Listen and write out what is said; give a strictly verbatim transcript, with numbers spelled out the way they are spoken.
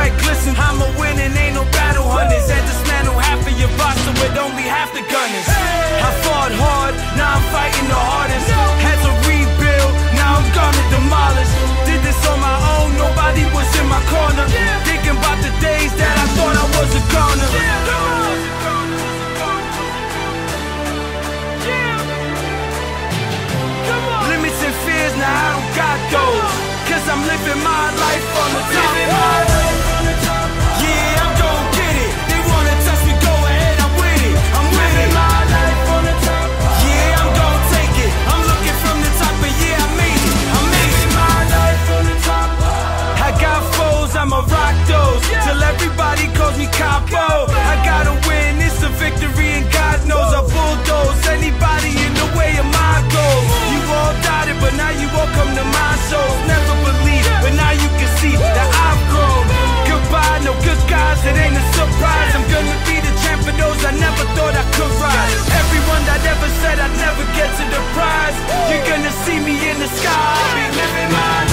sweat glisten. I'm a winning, ain't no battle hunters. Had dismantled half of your roster with only half the gunners. I fought hard, now I'm fighting the hardest. Had to rebuild, now I'm gonna demolish. Did this on my own, nobody was in my corner. Thinking about the days that I thought I was a goner. Limits and fears, now I don't got those, cause I'm living my life on the top. Yeah, I'm gon' get it. They wanna touch me, go ahead, I'm with it. I'm with it. My life on the top. Yeah, I'm gon' take it. I'm looking from the top, and yeah, I made it. I made it. My life on the top. I got foes, I'ma rock those till everybody calls me Capo. I gotta win, it's a victory, and God knows I bulldoze anybody in the way of my goals. You all doubted, but now you all come to my shows. Never believed, but now you can see that I've grown. Goodbye, no good guys, it ain't a surprise. I'm gonna be the champ for those I never thought I could rise. Everyone that ever said I'd never get to the prize, you're gonna see me in the sky. I'll be living my life.